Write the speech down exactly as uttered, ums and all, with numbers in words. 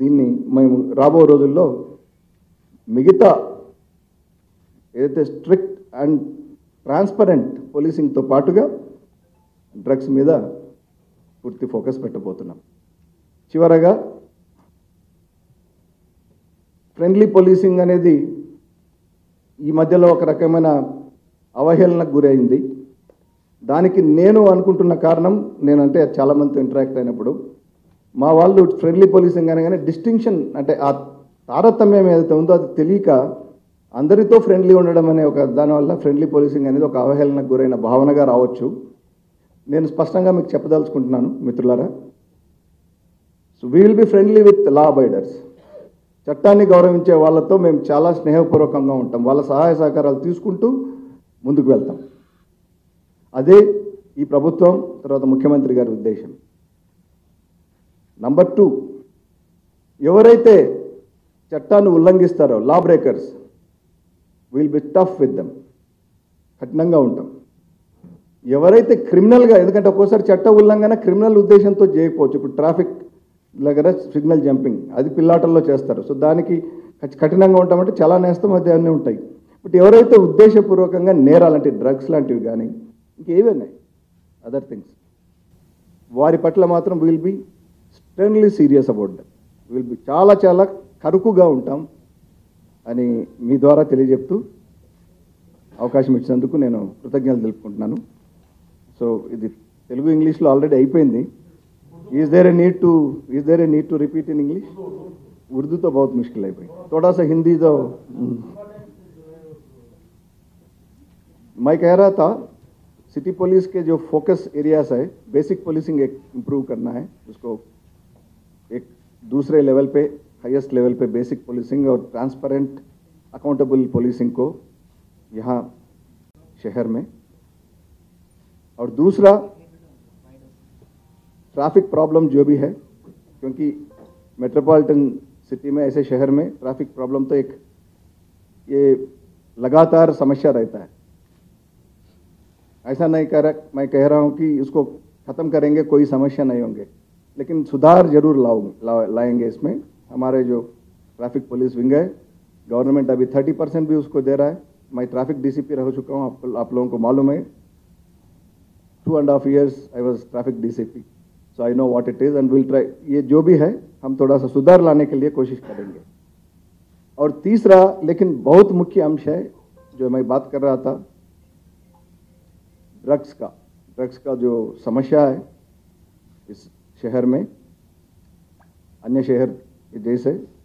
దీన్ని మేము రాబో రోజుల్లో మిగతా ఏదైతే స్ట్రిక్ట్ అండ్ ట్రాన్స్పరెంట్ పోలీసింగ్ తో పాటుగా డ్రగ్స్ మీద పూర్తి ఫోకస్ పెట్టబోతున్నాం. చివరగా ఫ్రెండ్లీ పోలీసింగ్ అనేది ఈ మధ్యలో ఒక రకమైన అవహేళనకు గురైంది. దానికి నేను అనుకుంటున్న కారణం నేనంటే చాలామందితో ఇంటరాక్ట్ అయినప్పుడు మా వాళ్ళు ఫ్రెండ్లీ పోలీసింగ్ అనగానే డిస్టింక్షన్ అంటే ఆ తారతమ్యం ఏదైతే ఉందో అది తెలియక అందరితో ఫ్రెండ్లీ ఉండడం అనే ఒక దానివల్ల ఫ్రెండ్లీ పోలీసింగ్ అనేది ఒక అవహేళనకు గురైన భావనగా రావచ్చు. నేను స్పష్టంగా మీకు చెప్పదలుచుకుంటున్నాను మిత్రులారా, so we will be friendly with law abiders. చట్టాన్ని గౌరవించే వాళ్ళతో మేము చాలా స్నేహపూర్వకంగా ఉంటాం, వాళ్ళ సహాయ సహకారాలు తీసుకుంటూ ముందుకు వెళ్తాం. అదే ఈ ప్రభుత్వం తర్వాత ముఖ్యమంత్రి గారి ఉద్దేశం. నంబర్ టూ, ఎవరైతే చట్టాన్ని ఉల్లంఘిస్తారో law breakers will be tough with them, కఠినంగా ఉంటాం. ఎవరైతే క్రిమినల్గా, ఎందుకంటే ఒక్కోసారి చట్ట ఉల్లంఘన క్రిమినల్ ఉద్దేశంతో చేయకపోవచ్చు. ఇప్పుడు ట్రాఫిక్ దగ్గర సిగ్నల్ జంపింగ్ అది పిల్లాటల్లో చేస్తారు, సో దానికి కఠినంగా ఉంటామంటే చాలా నేస్తం అది అన్నీ ఉంటాయి. బట్ ఎవరైతే ఉద్దేశపూర్వకంగా నేరాలంటే డ్రగ్స్ లాంటివి కానీ ఇంకేవన్నాయి అదర్ థింగ్స్ వారి పట్ల మాత్రం will be sternly serious about that. Will be చాలా చాలా కరుకుగా ఉంటాం అని మీ ద్వారా తెలియజెప్తూ అవకాశం ఇచ్చినందుకు నేను కృతజ్ఞతలు తెలుపుకుంటున్నాను. సో ఇది తెలుగు ఇంగ్లీష్లో ఆల్రెడీ అయిపోయింది. Is there a need to is there a need to repeat in English? ఉర్దూతో బహుత్ ముష్కిల్ అయిపోయింది. థోడా సా హిందీతో मैं कह रहा था, सिटी पुलिस के जो फोकस एरियाज है, बेसिक पुलिसिंग एक इम्प्रूव करना है, उसको एक दूसरे लेवल पे, हाईएस्ट लेवल पे बेसिक पुलिसिंग और ट्रांसपेरेंट अकाउंटेबल पुलिसिंग को यहाँ शहर में, और दूसरा ट्रैफिक प्रॉब्लम जो भी है, क्योंकि मेट्रोपॉलिटन सिटी में, ऐसे शहर में ट्रैफिक प्रॉब्लम तो एक ये लगातार समस्या रहता है. ऐसा नहीं कह रहा, मैं कह रहा हूँ कि इसको ख़त्म करेंगे कोई समस्या नहीं होंगे, लेकिन सुधार जरूर लाओगे लाएंगे इसमें. हमारे जो ट्रैफिक पुलिस विंग है, गवर्नमेंट अभी थर्टी परसेंट भी उसको दे रहा है. मैं ट्रैफिक डीसीपी रह चुका हूँ, आप, आप लोगों को मालूम है. Two and half years I was traffic DCP, so I know what it is and will try. ये जो भी है हम थोड़ा सा सुधार लाने के लिए कोशिश करेंगे. और तीसरा, लेकिन बहुत मुख्य अंश है जो मैं बात कर रहा था, ड्रग्स का ड्रग्स का जो समस्या है इस शहर में, अन्य शहर जैसे